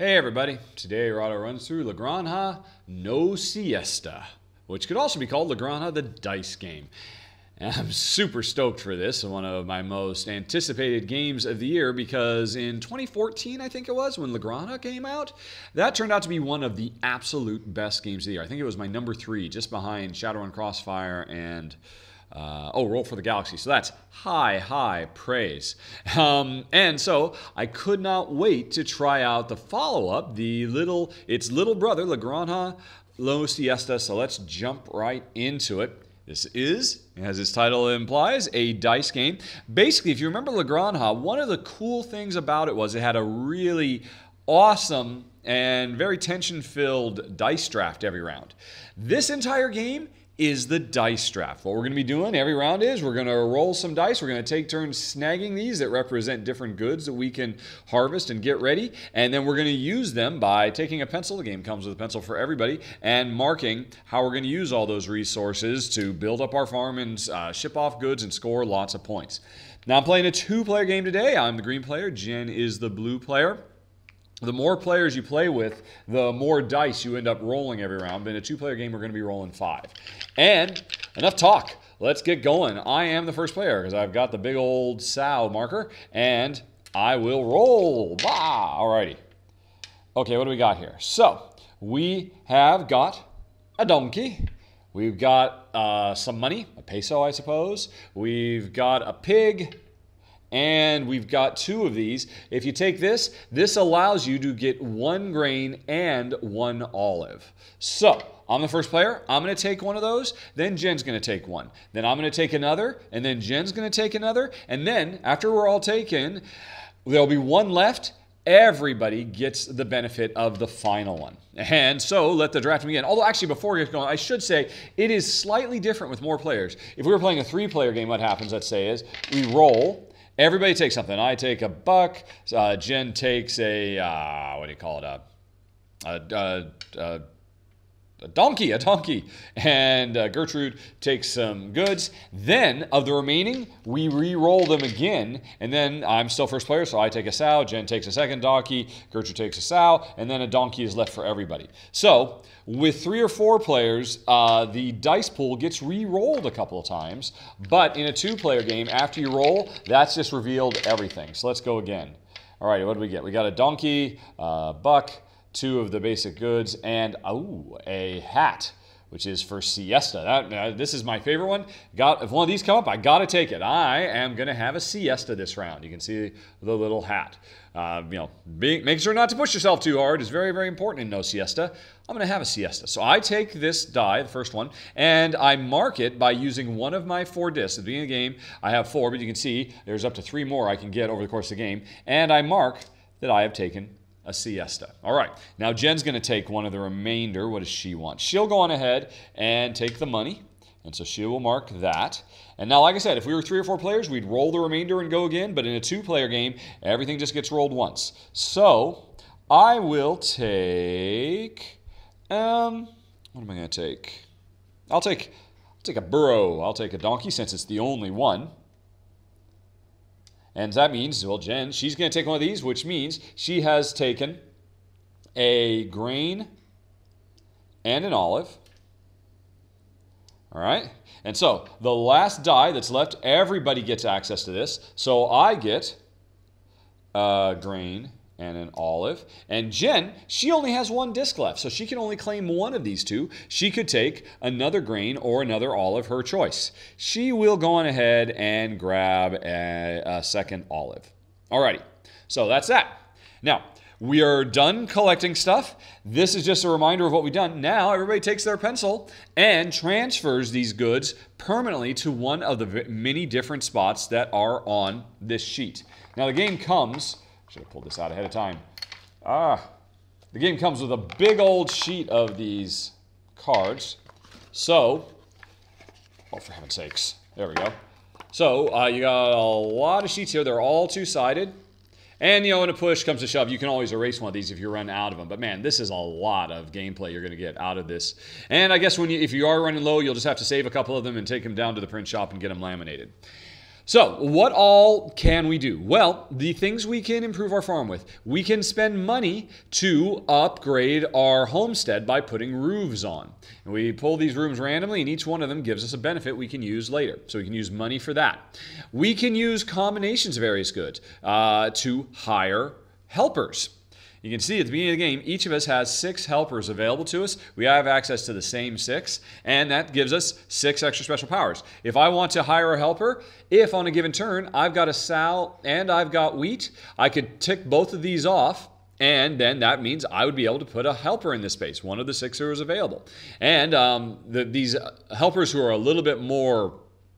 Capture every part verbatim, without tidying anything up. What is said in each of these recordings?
Hey everybody, today Rahdo runs through La Granja No Siesta, which could also be called La Granja the Dice Game. And I'm super stoked for this, one of my most anticipated games of the year, because in twenty fourteen, I think it was, when La Granja came out, that turned out to be one of the absolute best games of the year. I think it was my number three, just behind Shadowrun Crossfire and... Uh, oh, Roll for the Galaxy. So that's high, high praise. Um, and so I could not wait to try out the follow-up, the little, its little brother, La Granja No Siesta. So let's jump right into it. This is, as its title implies, a dice game. Basically, if you remember La Granja, one of the cool things about it was it had a really awesome and very tension-filled dice draft every round. This entire game is the dice draft. What we're going to be doing every round is we're going to roll some dice. We're going to take turns snagging these that represent different goods that we can harvest and get ready. And then we're going to use them by taking a pencil. The game comes with a pencil for everybody. And marking how we're going to use all those resources to build up our farm and uh, ship off goods and score lots of points. Now I'm playing a two-player game today. I'm the green player. Jen is the blue player. The more players you play with, the more dice you end up rolling every round. But in a two-player game, we're going to be rolling five. And enough talk. Let's get going. I am the first player because I've got the big old sow marker. And I will roll. Bah! Alrighty. Okay, what do we got here? So, we have got a donkey. We've got uh, some money. A peso, I suppose. We've got a pig. And we've got two of these. If you take this, this allows you to get one grain and one olive. So, I'm the first player. I'm going to take one of those. Then Jen's going to take one. Then I'm going to take another. And then Jen's going to take another. And then, after we're all taken, there'll be one left. Everybody gets the benefit of the final one. And so, let the draft begin. Although, actually, before we get going, I should say, it is slightly different with more players. If we were playing a three-player game, what happens, let's say, is we roll. Everybody takes something. I take a buck. Uh, Jen takes a, uh, what do you call it? A, a, a, a donkey, a donkey. And uh, Gertrude takes some goods. Then, of the remaining, we re-roll them again. And then I'm still first player, so I take a sow. Jen takes a second donkey. Gertrude takes a sow. And then a donkey is left for everybody. So, with three or four players, uh, the dice pool gets re-rolled a couple of times. But in a two-player game, after you roll, that's just revealed everything. So let's go again. All right, what do we get? We got a donkey, a buck, two of the basic goods, and ooh, a hat, which is for siesta. That, uh, this is my favorite one. Got, if one of these come up, I got to take it. I am going to have a siesta this round. You can see the little hat. Uh, you know, being, make sure not to push yourself too hard is very, very important in No Siesta. I'm going to have a siesta. So I take this die, the first one, and I mark it by using one of my four discs. At the beginning of the game, I have four, but you can see there's up to three more I can get over the course of the game. And I mark that I have taken a siesta. All right. Now Jen's going to take one of the remainder. What does she want? She'll go on ahead and take the money. And so she will mark that. And now, like I said, if we were three or four players, we'd roll the remainder and go again. But in a two-player game, everything just gets rolled once. So I will take... Um, what am I going to take? I'll take, I'll take a burro. I'll take a donkey since it's the only one. And that means, well, Jen, she's going to take one of these, which means she has taken a grain and an olive. All right? And so, the last die that's left, everybody gets access to this. So, I get a grain and an olive. And Jen, she only has one disc left, so she can only claim one of these two. She could take another grain or another olive, her choice. She will go on ahead and grab a, a second olive. Alrighty, so that's that. Now, we are done collecting stuff. This is just a reminder of what we've done. Now, everybody takes their pencil and transfers these goods permanently to one of the many different spots that are on this sheet. Now, the game comes... Should have pulled this out ahead of time. Ah, the game comes with a big old sheet of these cards. So, oh, for heaven's sakes. There we go. So, uh, you got a lot of sheets here. They're all two-sided. And, you know, when a push comes to shove, you can always erase one of these if you run out of them. But, man, this is a lot of gameplay you're going to get out of this. And I guess when you, if you are running low, you'll just have to save a couple of them and take them down to the print shop and get them laminated. So, what all can we do? Well, the things we can improve our farm with. We can spend money to upgrade our homestead by putting roofs on. And we pull these rooms randomly, and each one of them gives us a benefit we can use later. So we can use money for that. We can use combinations of various goods uh, to hire helpers. You can see at the beginning of the game, each of us has six helpers available to us. We have access to the same six, and that gives us six extra special powers. If I want to hire a helper, if on a given turn I've got a sow and I've got wheat, I could tick both of these off, and then that means I would be able to put a helper in this space, one of the six who is available. And um, the, these helpers who are a little bit more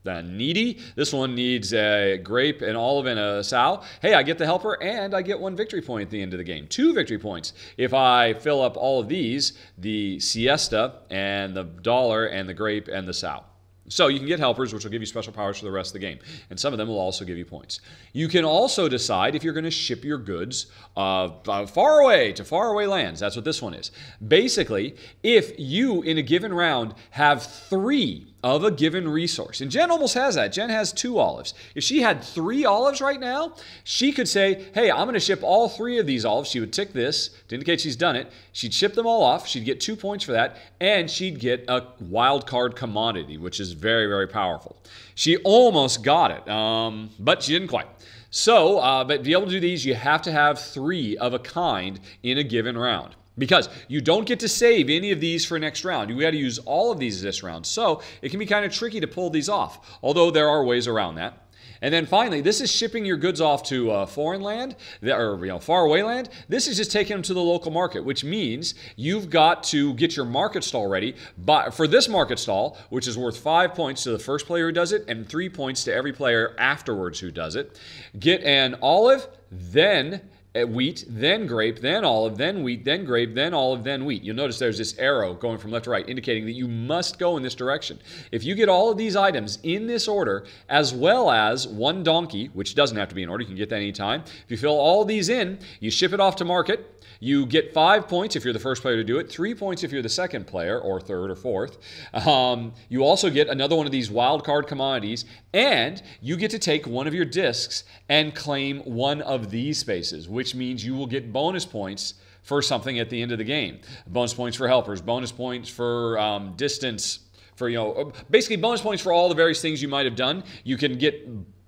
Uh, needy. This one needs a grape, an olive, and a sow. Hey, I get the helper, and I get one victory point at the end of the game. Two victory points. If I fill up all of these, the siesta, and the dollar, and the grape, and the sow. So you can get helpers, which will give you special powers for the rest of the game. And some of them will also give you points. You can also decide if you're going to ship your goods uh, uh, far away, to faraway lands. That's what this one is. Basically, if you, in a given round, have three of a given resource. And Jen almost has that. Jen has two olives. If she had three olives right now, she could say, hey, I'm going to ship all three of these olives. She would tick this to indicate she's done it. She'd ship them all off. She'd get two points for that. And she'd get a wild card commodity, which is very, very powerful. She almost got it, um, but she didn't quite. So, uh, but to be able to do these, you have to have three of a kind in a given round. Because you don't get to save any of these for next round. You got to use all of these this round. So it can be kind of tricky to pull these off, although there are ways around that. And then finally, this is shipping your goods off to uh, foreign land, or you know, faraway land. This is just taking them to the local market, which means you've got to get your market stall ready by, for this market stall, which is worth five points to the first player who does it and three points to every player afterwards who does it. Get an olive, then wheat, then grape, then olive, then wheat, then grape, then olive, then wheat. You'll notice there's this arrow going from left to right, indicating that you must go in this direction. If you get all of these items in this order, as well as one donkey, which doesn't have to be in order, you can get that anytime. If you fill all these in, you ship it off to market. You get five points if you're the first player to do it, three points if you're the second player, or third or fourth. Um, you also get another one of these wild card commodities, and you get to take one of your discs and claim one of these spaces, which means you will get bonus points for something at the end of the game. Bonus points for helpers, bonus points for um, distance, for, you know, basically bonus points for all the various things you might have done. You can get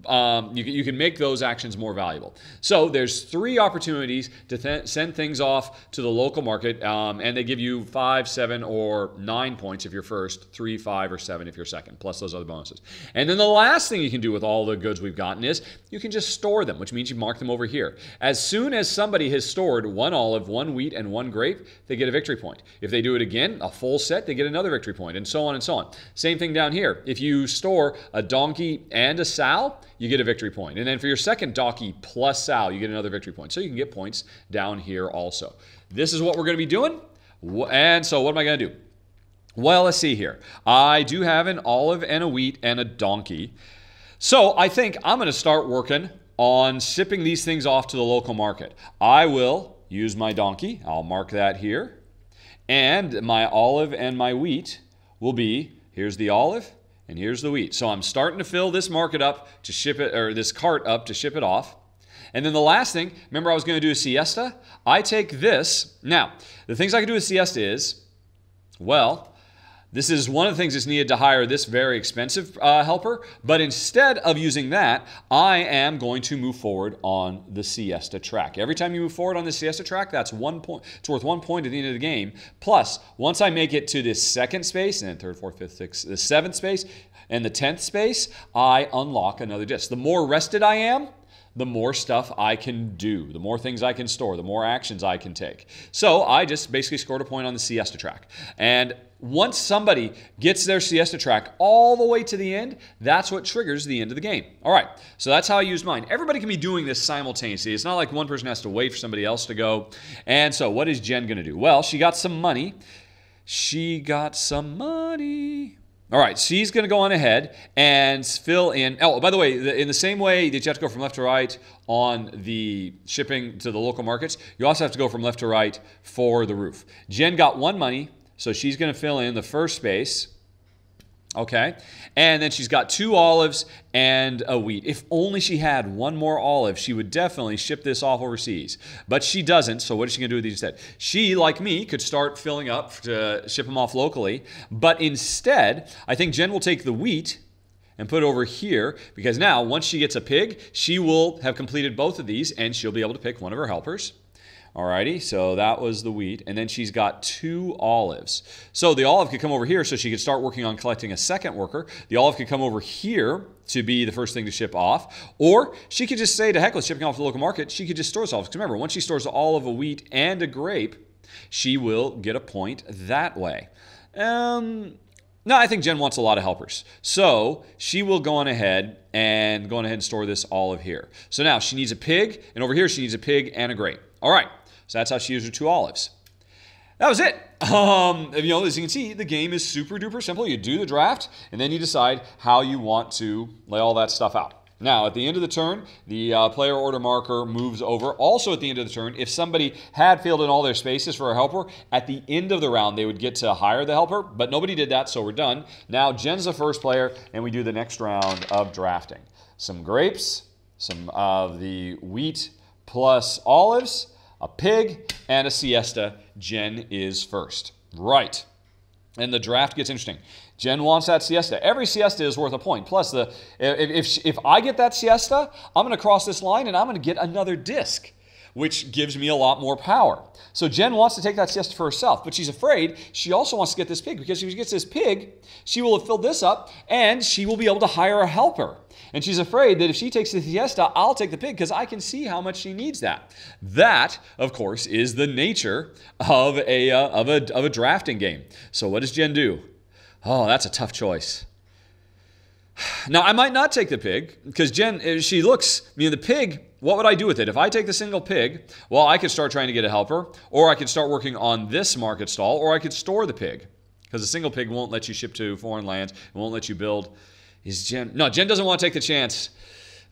Um, you, you can make those actions more valuable. So there's three opportunities to th send things off to the local market, um, and they give you five, seven, or nine points if you're first, three, five, or seven if you're second, plus those other bonuses. And then the last thing you can do with all the goods we've gotten is you can just store them, which means you mark them over here. As soon as somebody has stored one olive, one wheat, and one grape, they get a victory point. If they do it again, a full set, they get another victory point, and so on and so on. Same thing down here. If you store a donkey and a sow, you get a victory point. And then for your second donkey plus sow, you get another victory point. So you can get points down here also. This is what we're going to be doing. And so what am I going to do? Well, let's see here. I do have an olive and a wheat and a donkey. So I think I'm going to start working on shipping these things off to the local market. I will use my donkey. I'll mark that here. And my olive and my wheat will be, here's the olive, and here's the wheat. So I'm starting to fill this market up to ship it, or this cart up to ship it off. And then the last thing, remember I was going to do a siesta? I take this. Now, the things I can do with siesta is, well, this is one of the things that's needed to hire this very expensive uh, helper. But instead of using that, I am going to move forward on the siesta track. Every time you move forward on the siesta track, that's one point. It's worth one point at the end of the game. Plus, once I make it to this second space, and then third, fourth, fifth, sixth, the seventh space, and the tenth space, I unlock another disc. The more rested I am, the more stuff I can do, the more things I can store, the more actions I can take. So I just basically scored a point on the siesta track. And once somebody gets their siesta track all the way to the end, that's what triggers the end of the game. All right, so that's how I used mine. Everybody can be doing this simultaneously. It's not like one person has to wait for somebody else to go. And so what is Jen going to do? Well, she got some money. She got some money. All right, she's going to go on ahead and fill in. Oh, by the way, in the same way that you have to go from left to right on the shipping to the local markets, you also have to go from left to right for the roof. Jen got one money, so she's going to fill in the first space. Okay, and then she's got two olives and a wheat. If only she had one more olive, she would definitely ship this off overseas. But she doesn't, so what is she going to do with these instead? She, like me, could start filling up to ship them off locally. But instead, I think Jen will take the wheat and put it over here, because now, once she gets a pig, she will have completed both of these, and she'll be able to pick one of her helpers. Alrighty, so that was the wheat, and then she's got two olives. So the olive could come over here, so she could start working on collecting a second worker. The olive could come over here to be the first thing to ship off, or she could just say to heck with shipping off to the local market, she could just store olives. Because remember, once she stores an olive, a wheat, and a grape, she will get a point that way. Um... No, I think Jen wants a lot of helpers. So she will go on ahead and go on ahead and store this olive here. So now she needs a pig, and over here she needs a pig and a grape. All right, so that's how she used her two olives. That was it. Um, you know, as you can see, the game is super duper simple. You do the draft, and then you decide how you want to lay all that stuff out. Now, at the end of the turn, the uh, player order marker moves over. Also, at the end of the turn, if somebody had filled in all their spaces for a helper, at the end of the round, they would get to hire the helper, but nobody did that, so we're done. Now, Jen's the first player, and we do the next round of drafting. Some grapes, some of the wheat plus olives, a pig, and a siesta. Jen is first. Right. And the draft gets interesting. Jen wants that siesta. Every siesta is worth a point. Plus, the if, if, if I get that siesta, I'm going to cross this line and I'm going to get another disc, which gives me a lot more power. So Jen wants to take that siesta for herself, but she's afraid she also wants to get this pig, because if she gets this pig, she will have filled this up and she will be able to hire a helper. And she's afraid that if she takes the siesta, I'll take the pig because I can see how much she needs that. That, of course, is the nature of a, uh, of a, of a drafting game. So what does Jen do? Oh, that's a tough choice. Now, I might not take the pig because Jen, she looks, you know, the pig, what would I do with it? If I take the single pig, well, I could start trying to get a helper, or I could start working on this market stall, or I could store the pig, because a single pig won't let you ship to foreign lands. It won't let you build. Is Jen? No, Jen doesn't want to take the chance.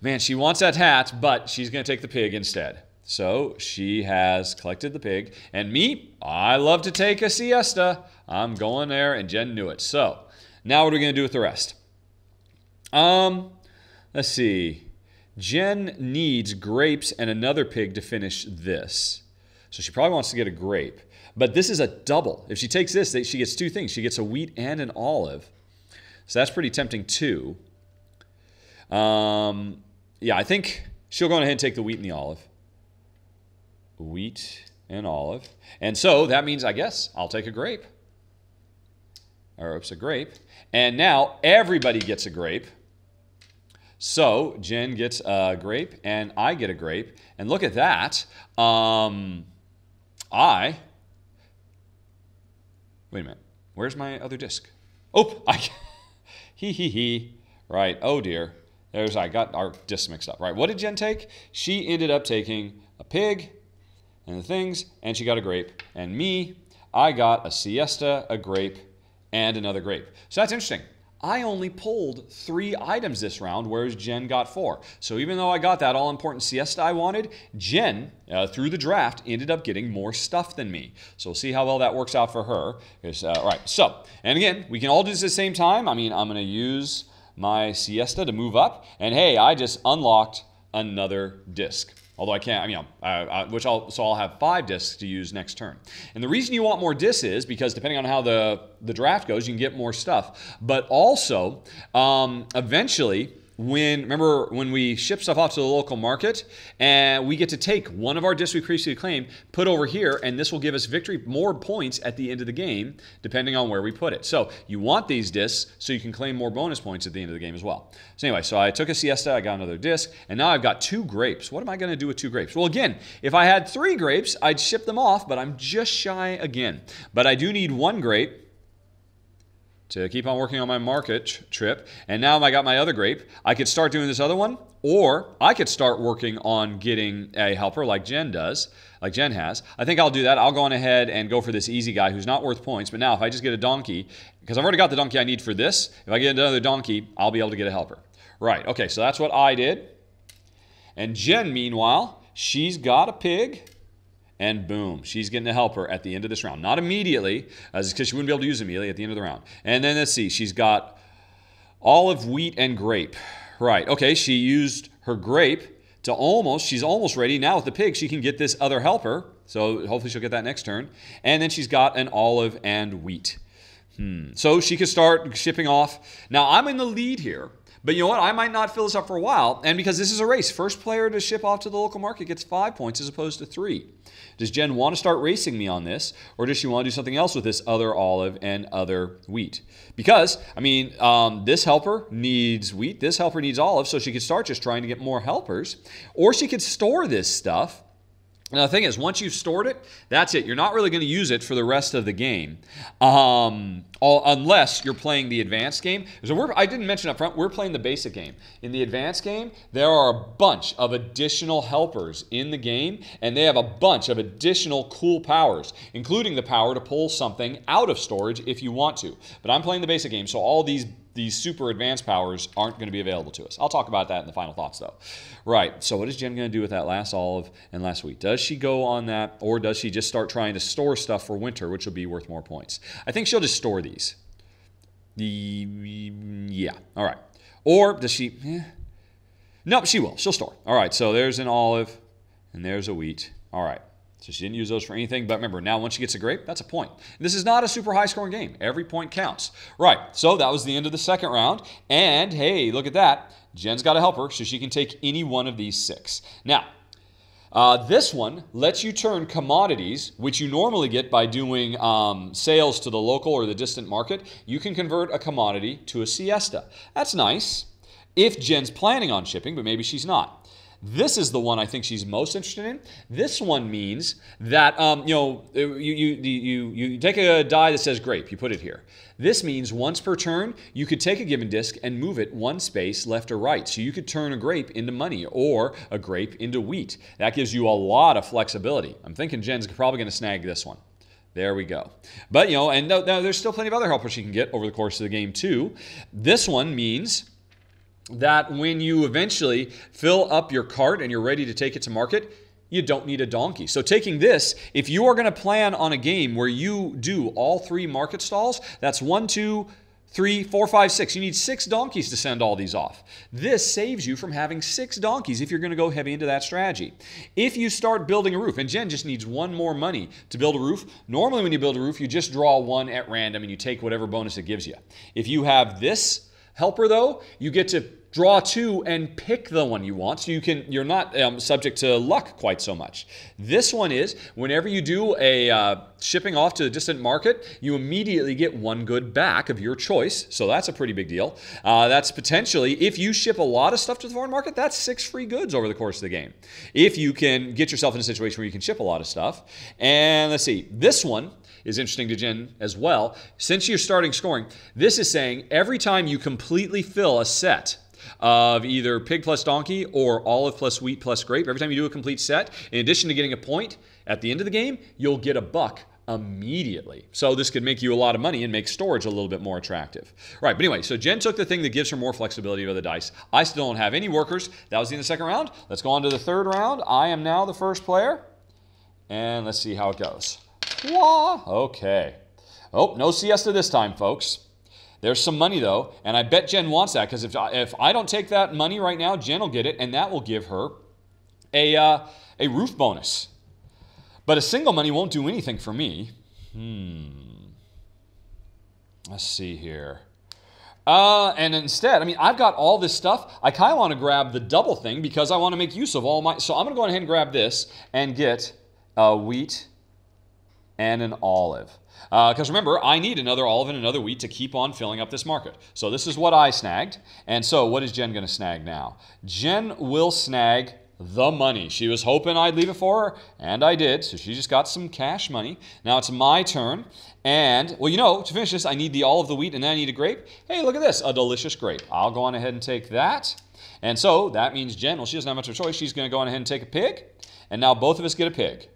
Man, she wants that hat, but she's going to take the pig instead. So she has collected the pig. And me, I love to take a siesta. I'm going there, and Jen knew it. So now what are we going to do with the rest? Um, let's see. Jen needs grapes and another pig to finish this. So she probably wants to get a grape. But this is a double. If she takes this, she gets two things. She gets a wheat and an olive. So that's pretty tempting too. Um, yeah, I think she'll go ahead and take the wheat and the olive. Wheat and olive. And so that means, I guess, I'll take a grape. Or oops, a grape. And now everybody gets a grape. So Jen gets a grape and I get a grape. And look at that. Um, I... Wait a minute. Where's my other disc? Oh, I... Hee hee hee. Right. Oh dear. There's I got our discs mixed up. Right. What did Jen take? She ended up taking a pig and the things, and she got a grape. And me, I got a siesta, a grape, and another grape. So that's interesting. I only pulled three items this round, whereas Jen got four. So even though I got that all-important siesta I wanted, Jen, uh, through the draft, ended up getting more stuff than me. So we'll see how well that works out for her. Uh, all right. So, and again, we can all do this at the same time. I mean, I'm going to use my siesta to move up. And hey, I just unlocked another disc. Although I can't, you know, uh, which I'll, so I'll have five discs to use next turn. And the reason you want more discs is because depending on how the, the draft goes, you can get more stuff. But also, um, eventually, when, remember when we ship stuff off to the local market, and we get to take one of our discs we previously claimed, put over here, and this will give us victory, more points at the end of the game, depending on where we put it. So you want these discs so you can claim more bonus points at the end of the game as well. So anyway, so I took a siesta, I got another disc, and now I've got two grapes. What am I going to do with two grapes? Well, again, if I had three grapes, I'd ship them off, but I'm just shy again. But I do need one grape to keep on working on my market trip. And now I got my other grape. I could start doing this other one, or I could start working on getting a helper like Jen does, like Jen has. I think I'll do that. I'll go on ahead and go for this easy guy who's not worth points. But now if I just get a donkey, because I've already got the donkey I need for this, if I get another donkey, I'll be able to get a helper. Right, okay, so that's what I did. And Jen, meanwhile, she's got a pig. And boom, she's getting a helper at the end of this round. Not immediately, because she wouldn't be able to use it immediately at the end of the round. And then let's see, she's got Olive, wheat, and grape. Right, okay, she used her grape to almost, she's almost ready. Now with the pig, she can get this other helper. So hopefully she'll get that next turn. And then she's got an olive and wheat. Hmm. So she can start shipping off. Now I'm in the lead here. But you know what? I might not fill this up for a while. And because this is a race, first player to ship off to the local market gets five points as opposed to three. Does Jen want to start racing me on this? Or does she want to do something else with this other olive and other wheat? Because, I mean, um, this helper needs wheat. This helper needs olive. So she could start just trying to get more helpers. Or she could store this stuff. Now, the thing is, once you've stored it, that's it. You're not really going to use it for the rest of the game. Um, all, unless you're playing the advanced game. So we're, I didn't mention up front, we're playing the basic game. In the advanced game, there are a bunch of additional helpers in the game, and they have a bunch of additional cool powers, including the power to pull something out of storage if you want to. But I'm playing the basic game, so all these These super advanced powers aren't going to be available to us. I'll talk about that in the final thoughts, though. Right, so what is Jen going to do with that last olive and last wheat? Does she go on that, or does she just start trying to store stuff for winter, which will be worth more points? I think she'll just store these. Yeah, all right. Or does she... Eh. Nope, she will. She'll store. All right, so there's an olive, and there's a wheat. All right. So she didn't use those for anything. But remember, now once she gets a grape, that's a point. This is not a super high-scoring game. Every point counts. Right, so that was the end of the second round. And, hey, look at that. Jen's got a helper, so she can take any one of these six. Now, uh, this one lets you turn commodities, which you normally get by doing um, sales to the local or the distant market. You can convert a commodity to a siesta. That's nice if Jen's planning on shipping, but maybe she's not. This is the one I think she's most interested in. This one means that, um, you know, you, you, you, you take a die that says grape, you put it here. This means once per turn, you could take a given disc and move it one space left or right. So you could turn a grape into money or a grape into wheat. That gives you a lot of flexibility. I'm thinking Jen's probably going to snag this one. There we go. But, you know, and no, no, there's still plenty of other helpers she can get over the course of the game, too. This one means that when you eventually fill up your cart and you're ready to take it to market, you don't need a donkey. So taking this, if you are going to plan on a game where you do all three market stalls, that's one, two, three, four, five, six. You need six donkeys to send all these off. This saves you from having six donkeys if you're going to go heavy into that strategy. If you start building a roof, and Jen just needs one more money to build a roof. Normally when you build a roof, you just draw one at random and you take whatever bonus it gives you. If you have this helper, though, you get to draw two and pick the one you want, so you can, you're not um, subject to luck quite so much. This one is, whenever you do a uh, shipping off to a distant market, you immediately get one good back of your choice, so that's a pretty big deal. Uh, that's potentially, if you ship a lot of stuff to the foreign market, that's six free goods over the course of the game. If you can get yourself in a situation where you can ship a lot of stuff. And let's see, this one is interesting to Jen as well. Since you're starting scoring, this is saying every time you completely fill a set of either pig plus donkey or olive plus wheat plus grape, every time you do a complete set, in addition to getting a point at the end of the game, you'll get a buck immediately. So this could make you a lot of money and make storage a little bit more attractive. Right, but anyway, so Jen took the thing that gives her more flexibility of the dice. I still don't have any workers. That was the end of the second round. Let's go on to the third round. I am now the first player. And let's see how it goes. Wah! Okay. Oh, no siesta this time, folks. There's some money, though, and I bet Jen wants that, because if, if I don't take that money right now, Jen will get it, and that will give her a, uh, a roof bonus. But a single money won't do anything for me. Hmm. Let's see here. Uh, and instead, I mean, I've got all this stuff. I kind of want to grab the double thing because I want to make use of all my... So I'm going to go ahead and grab this and get a wheat and an olive. Because uh, remember, I need another olive and another wheat to keep on filling up this market. So this is what I snagged. And so what is Jen going to snag now? Jen will snag the money. She was hoping I'd leave it for her, and I did. So she just got some cash money. Now it's my turn. And, well, you know, to finish this, I need the olive, the wheat, and then I need a grape. Hey, look at this, a delicious grape. I'll go on ahead and take that. And so that means Jen, well, she doesn't have much of a choice. She's going to go on ahead and take a pig. And now both of us get a pig.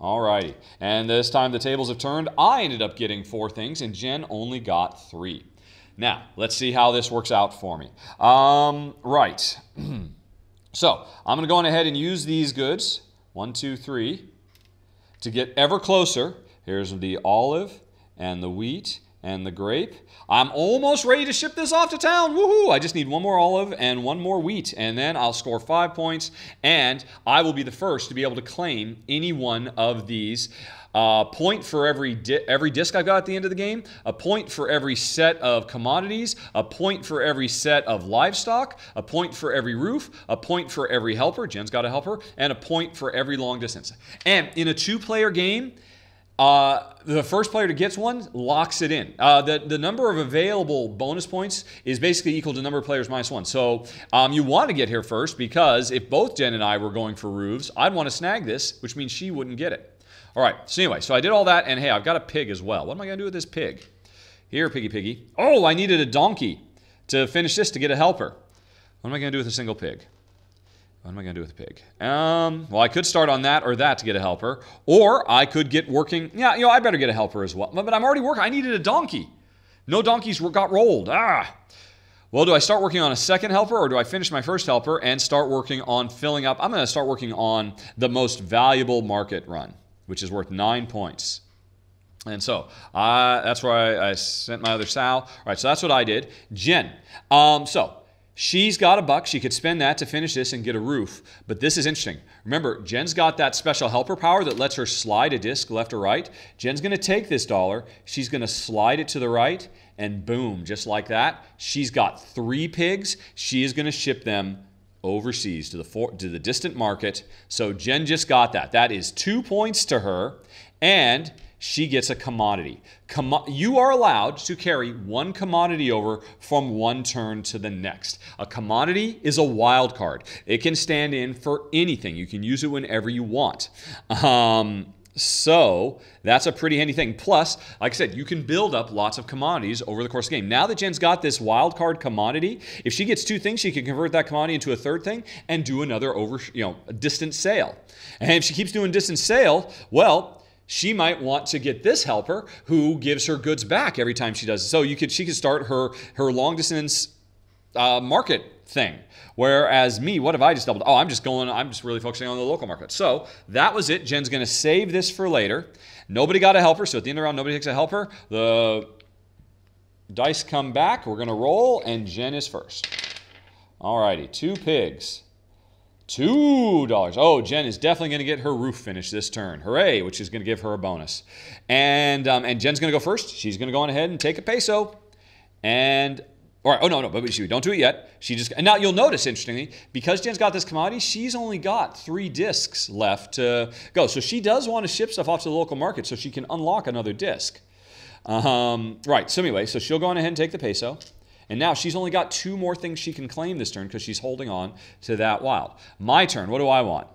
Alrighty, and this time the tables have turned. I ended up getting four things, and Jen only got three. Now, let's see how this works out for me. Um, right. So, I'm going to go on ahead and use these goods, one, two, three, to get ever closer. Here's the olive and the wheat and the grape. I'm almost ready to ship this off to town. Woohoo! I just need one more olive and one more wheat, and then I'll score five points, and I will be the first to be able to claim any one of these. A point for every di every disc I've got at the end of the game, a point for every set of commodities, a point for every set of livestock, a point for every roof, a point for every helper, Jen's got a helper, and a point for every long distance. And in a two-player game, uh, the first player that gets one locks it in. Uh, the, the number of available bonus points is basically equal to the number of players minus one. So um, you want to get here first, because if both Jen and I were going for roofs, I'd want to snag this, which means she wouldn't get it. All right, so anyway, so I did all that, and hey, I've got a pig as well. What am I going to do with this pig? Here, piggy piggy. Oh, I needed a donkey to finish this to get a helper. What am I going to do with a single pig? What am I going to do with a pig? Um, well, I could start on that or that to get a helper, or I could get working. Yeah, you know, I better get a helper as well. But I'm already working. I needed a donkey. No donkeys were, got rolled. Ah. Well, do I start working on a second helper, or do I finish my first helper and start working on filling up? I'm going to start working on the most valuable market run, which is worth nine points. And so uh, that's where I, I sent my other sow. All right, so that's what I did. Jen, um, so she's got a buck. She could spend that to finish this and get a roof. But this is interesting. Remember, Jen's got that special helper power that lets her slide a disc left or right. Jen's going to take this dollar. She's going to slide it to the right, and boom, just like that, she's got three pigs. She is going to ship them overseas to the for, to the distant market. So Jen just got that. That is two points to her, and she gets a commodity. Commo you are allowed to carry one commodity over from one turn to the next. A commodity is a wild card. It can stand in for anything. You can use it whenever you want. Um, So that's a pretty handy thing. Plus, like I said, you can build up lots of commodities over the course of the game. Now that Jen's got this wild card commodity, if she gets two things, she can convert that commodity into a third thing and do another over, you know, distant sale. And if she keeps doing distant sale, well, she might want to get this helper who gives her goods back every time she does it. So you could, she could start her her long distance uh, market thing. Whereas me, what have I just doubled? Oh, I'm just going, I'm just really focusing on the local market. So that was it. Jen's going to save this for later. Nobody got a helper. So at the end of the round, nobody takes a helper. The dice come back. We're going to roll, and Jen is first. All righty. Two pigs. Two dollars. Oh, Jen is definitely going to get her roof finished this turn. Hooray, which is going to give her a bonus. And, um, and Jen's going to go first. She's going to go on ahead and take a peso. And... All right. Oh, no, no, but she, don't do it yet. She just, and now you'll notice, interestingly, because Jen's got this commodity, she's only got three discs left to go. So she does want to ship stuff off to the local market so she can unlock another disc. Um, right. So anyway, so she'll go on ahead and take the peso. And now she's only got two more things she can claim this turn because she's holding on to that wild. My turn. What do I want?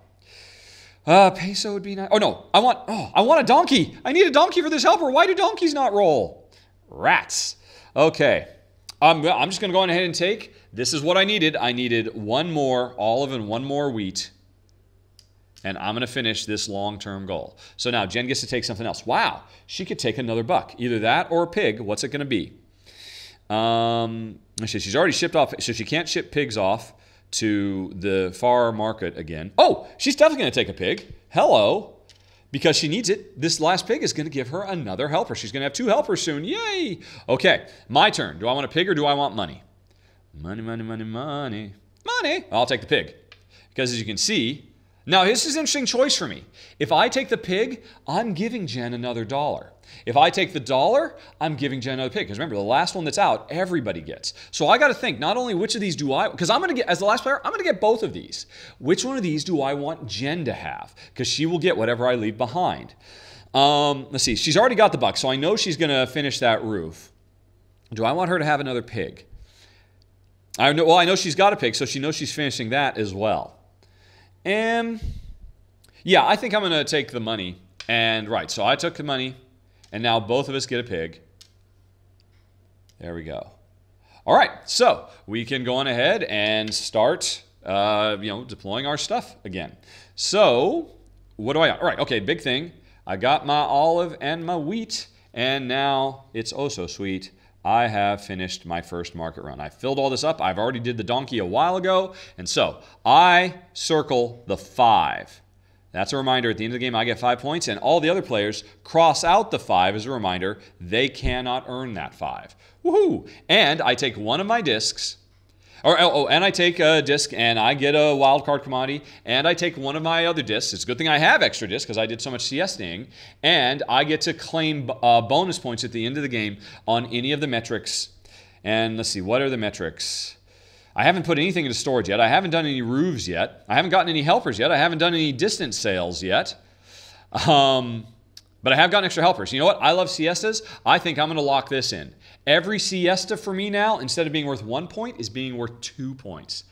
Uh, peso would be nice. Oh, no. I want, oh, I want a donkey. I need a donkey for this helper. Why do donkeys not roll? Rats. Okay. I'm, I'm just going to go on ahead and take. This is what I needed. I needed one more olive and one more wheat. And I'm going to finish this long-term goal. So now Jen gets to take something else. Wow. She could take another buck. Either that or a pig. What's it going to be? Um, she's already shipped off. So she can't ship pigs off to the far market again. Oh, she's definitely going to take a pig. Hello. Because she needs it. This last pig is going to give her another helper. She's going to have two helpers soon. Yay! Okay, my turn. Do I want a pig or do I want money? Money, money, money, money. Money! I'll take the pig. Because as you can see... Now, this is an interesting choice for me. If I take the pig, I'm giving Jen another dollar. If I take the dollar, I'm giving Jen another pig. Because remember, the last one that's out, everybody gets. So I got to think, not only which of these do I... Because I'm going to get, as the last player, I'm going to get both of these. Which one of these do I want Jen to have? Because she will get whatever I leave behind. Um, let's see. She's already got the buck, so I know she's going to finish that roof. Do I want her to have another pig? I know, well, I know she's got a pig, so she knows she's finishing that as well. Um, yeah, I think I'm going to take the money. And right, so I took the money, and now both of us get a pig. There we go. All right, so we can go on ahead and start, uh, you know, deploying our stuff again. So what do I got? All right, okay, big thing. I got my olive and my wheat, and now it's oh so sweet. I have finished my first market run. I filled all this up. I've already did the donkey a while ago. And so I circle the five. That's a reminder. At the end of the game, I get five points, and all the other players cross out the five as a reminder. They cannot earn that five. Woohoo! And I take one of my discs. Or, oh, and I take a disc, and I get a wild card commodity, and I take one of my other discs. It's a good thing I have extra discs because I did so much siesting, and I get to claim uh, bonus points at the end of the game on any of the metrics. And let's see, what are the metrics? I haven't put anything into storage yet. I haven't done any roofs yet. I haven't gotten any helpers yet. I haven't done any distance sales yet. Um... But I have gotten extra helpers. You know what? I love siestas. I think I'm going to lock this in. Every siesta for me now, instead of being worth one point, is being worth two points.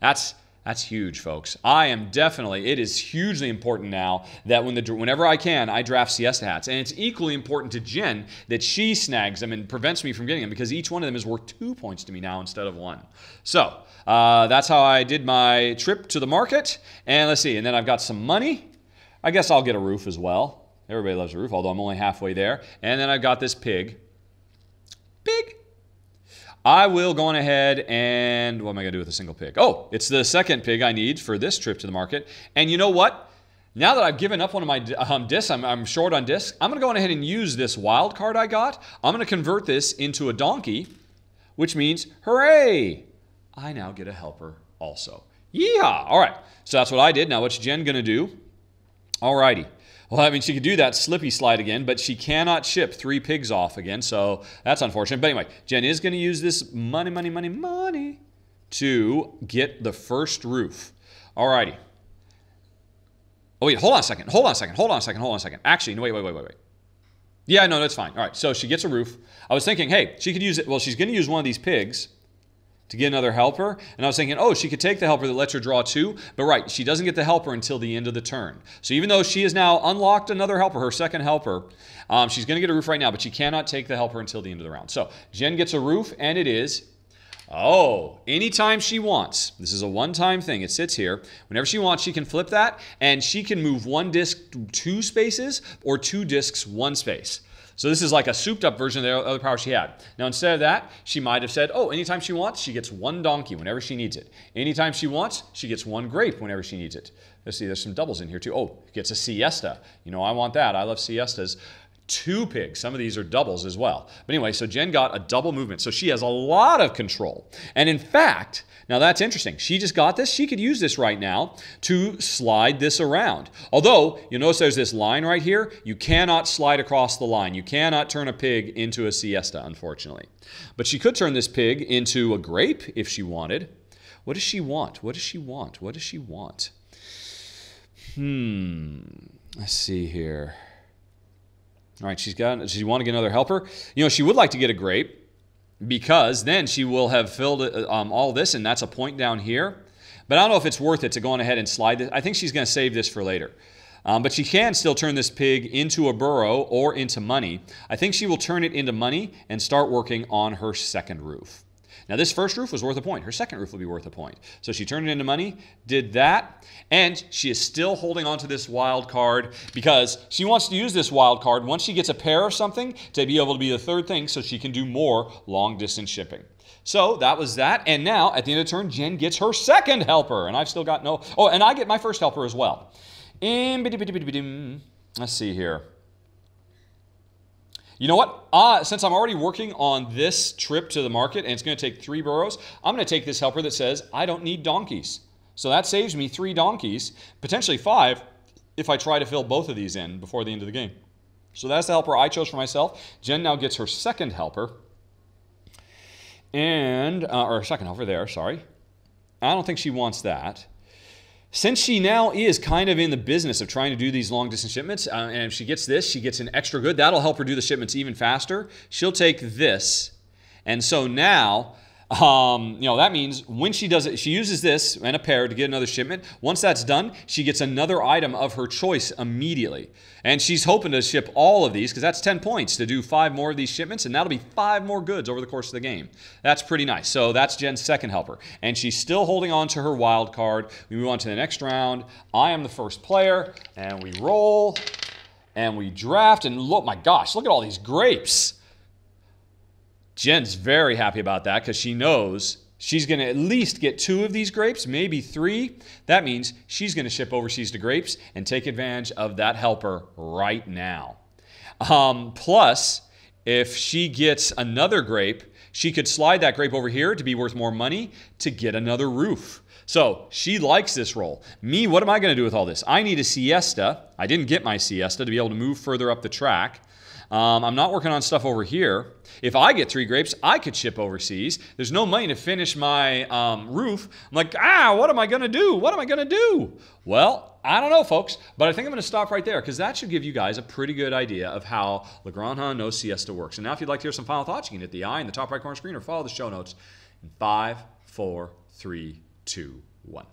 That's that's huge, folks. I am definitely, it is hugely important now that when the whenever I can, I draft siesta hats. And it's equally important to Jen that she snags them and prevents me from getting them, because each one of them is worth two points to me now instead of one. So uh, that's how I did my trip to the market. And let's see. And then I've got some money. I guess I'll get a roof as well. Everybody loves a roof, although I'm only halfway there. And then I've got this pig. Pig. I will go on ahead and... what am I going to do with a single pig? Oh, it's the second pig I need for this trip to the market. And you know what? Now that I've given up one of my um, discs, I'm, I'm short on discs, I'm going to go on ahead and use this wild card I got. I'm going to convert this into a donkey, which means, hooray! I now get a helper also. Yeehaw! All right. So that's what I did. Now what's Jen going to do? All righty. Well, I mean, she could do that slippy slide again, but she cannot ship three pigs off again, so that's unfortunate. But anyway, Jen is going to use this money, money, money, money to get the first roof. All righty. Oh, wait, hold on a second. Hold on a second. Hold on a second. Hold on a second. Actually, no, wait, wait, wait, wait, wait. Yeah, no, that's fine. All right, so she gets a roof. I was thinking, hey, she could use it. Well, she's going to use one of these pigs to get another helper. And I was thinking, oh, she could take the helper that lets her draw two. But right, she doesn't get the helper until the end of the turn. So even though she has now unlocked another helper, her second helper, um, she's going to get a roof right now, but she cannot take the helper until the end of the round. So Jen gets a roof, and it is, oh, anytime she wants. This is a one-time thing. It sits here. Whenever she wants, she can flip that, and she can move one disc two spaces or two discs one space. So this is like a souped-up version of the other power she had. Now, instead of that, she might have said, oh, anytime she wants, she gets one donkey whenever she needs it. Anytime she wants, she gets one grape whenever she needs it. Let's see, there's some doubles in here, too. Oh, gets a siesta. You know, I want that. I love siestas. Two pigs. Some of these are doubles as well. But anyway, so Jen got a double movement. So she has a lot of control. And in fact... now that's interesting. She just got this. She could use this right now to slide this around. Although, you'll notice there's this line right here. You cannot slide across the line. You cannot turn a pig into a siesta, unfortunately. But she could turn this pig into a grape if she wanted. What does she want? What does she want? What does she want? Hmm. Let's see here. All right, she's got, she want to get another helper. You know, she would like to get a grape, because then she will have filled um, all this, and that's a point down here. But I don't know if it's worth it to go on ahead and slide this. I think she's going to save this for later. Um, but she can still turn this pig into a burrow or into money. I think she will turn it into money and start working on her second roof. Now, this first roof was worth a point. Her second roof will be worth a point. So she turned it into money, did that, and she is still holding on to this wild card because she wants to use this wild card once she gets a pair of something to be able to be the third thing so she can do more long-distance shipping. So that was that, and now, at the end of the turn, Jen gets her second helper, and I've still got no... oh, and I get my first helper as well. Let's see here. You know what? Uh, since I'm already working on this trip to the market, and it's going to take three burros, I'm going to take this helper that says, I don't need donkeys. So that saves me three donkeys, potentially five, if I try to fill both of these in before the end of the game. So that's the helper I chose for myself. Jen now gets her second helper. And, uh, or second helper there, sorry. I don't think she wants that. Since she now is kind of in the business of trying to do these long-distance shipments, uh, and if she gets this, she gets an extra good. That'll help her do the shipments even faster. She'll take this. And so now, um, you know, that means when she does it, she uses this and a pair to get another shipment. Once that's done, she gets another item of her choice immediately. And she's hoping to ship all of these, because that's ten points to do five more of these shipments, and that'll be five more goods over the course of the game. That's pretty nice. So that's Jen's second helper. And she's still holding on to her wild card. We move on to the next round. I am the first player, and we roll, and we draft, and look, my gosh, look at all these grapes. Jen's very happy about that because she knows She's going to at least get two of these grapes, maybe three. That means she's going to ship overseas to grapes and take advantage of that helper right now. Um, plus, if she gets another grape, she could slide that grape over here to be worth more money to get another roof. So she likes this roll. Me, what am I going to do with all this? I need a siesta. I didn't get my siesta to be able to move further up the track. Um, I'm not working on stuff over here. If I get three grapes, I could ship overseas. There's no money to finish my um, roof. I'm like, ah, what am I going to do? What am I going to do? Well, I don't know, folks, but I think I'm going to stop right there because that should give you guys a pretty good idea of how La Granja No Siesta works. And now if you'd like to hear some final thoughts, you can hit the I in the top right corner screen or follow the show notes in five, four, three, two, one.